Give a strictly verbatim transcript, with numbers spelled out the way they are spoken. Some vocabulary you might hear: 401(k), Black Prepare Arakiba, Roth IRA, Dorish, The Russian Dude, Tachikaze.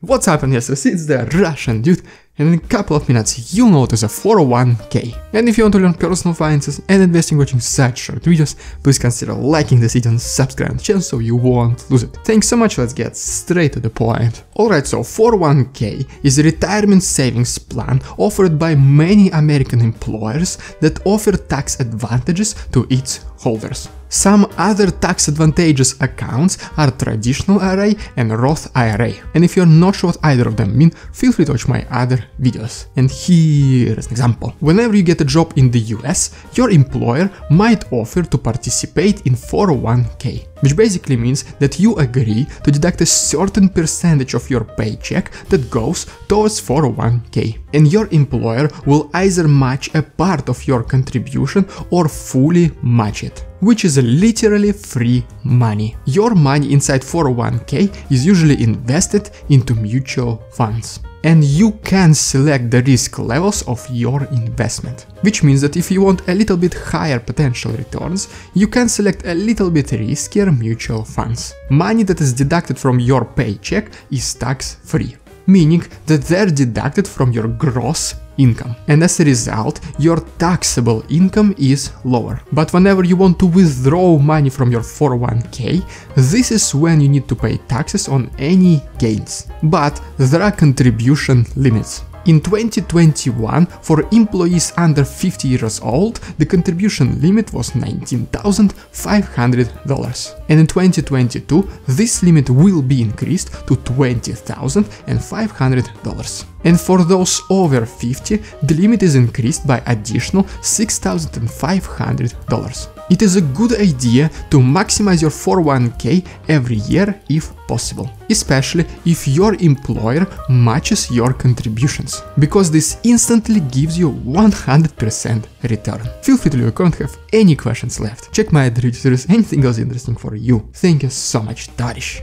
What's happened yesterday? It's the Russian dude, and in a couple of minutes you'll notice a four oh one K. And if you want to learn personal finances and investing watching such short videos, please consider liking this video and subscribing to the channel so you won't lose it. Thanks so much, let's get straight to the point. Alright, so four oh one K is a retirement savings plan offered by many American employers that offer tax advantages to its holders. Some other tax advantageous accounts are traditional I R A and Roth I R A, and if you're not sure what either of them mean, feel free to watch my other videos. And here's an example. Whenever you get a job in the U S, your employer might offer to participate in four oh one K, which basically means that you agree to deduct a certain percentage of your paycheck that goes towards four oh one K, and your employer will either match a part of your contribution or fully match it, which is literally free money. Your money inside four oh one K is usually invested into mutual funds, and you can select the risk levels of your investment, which means that if you want a little bit higher potential returns, you can select a little bit riskier mutual funds. Money that is deducted from your paycheck is tax-free, meaning that they're deducted from your gross income, and as a result, your taxable income is lower. But whenever you want to withdraw money from your four oh one K, this is when you need to pay taxes on any gains. But there are contribution limits. In twenty twenty-one, for employees under fifty years old, the contribution limit was nineteen thousand five hundred dollars. And in twenty twenty-two, this limit will be increased to twenty thousand five hundred dollars. And for those over fifty, the limit is increased by additional six thousand five hundred dollars. It is a good idea to maximize your four oh one K every year if possible, especially if your employer matches your contributions, because this instantly gives you one hundred percent return. Feel free to leave a comment if you have any questions left. Check my other videos if there is anything else interesting for you. Thank you so much, Dorish.